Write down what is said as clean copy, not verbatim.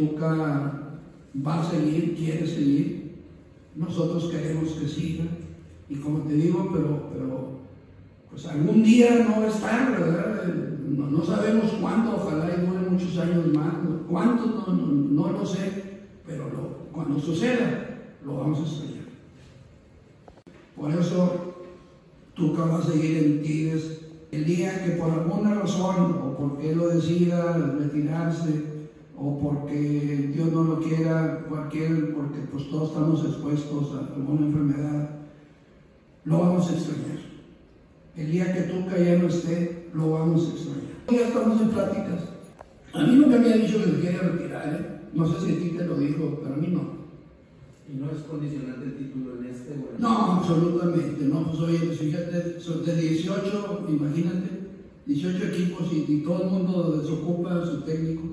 Tuca va a seguir, quiere seguir, nosotros queremos que siga, y como te digo, pero pues algún día no va a estar, ¿verdad? No sabemos cuándo, ojalá y dure muchos años más, cuánto no lo sé, pero cuando suceda lo vamos a extrañar. Por eso Tuca va a seguir en Tigres. El día que por alguna razón, o porque él lo decida retirarse, o porque Dios no lo quiera, porque pues todos estamos expuestos a alguna enfermedad, lo vamos a extrañar. El día que Tuca ya no esté, lo vamos a extrañar. Ya estamos en pláticas. A mí nunca me ha dicho que se quiera retirar, no sé si a ti te lo dijo, pero a mí no. ¿Y no es condicionante el título en este? Bueno. No, absolutamente, no, pues oye, fíjate, son de 18, imagínate, 18 equipos y todo el mundo desocupa a su técnico.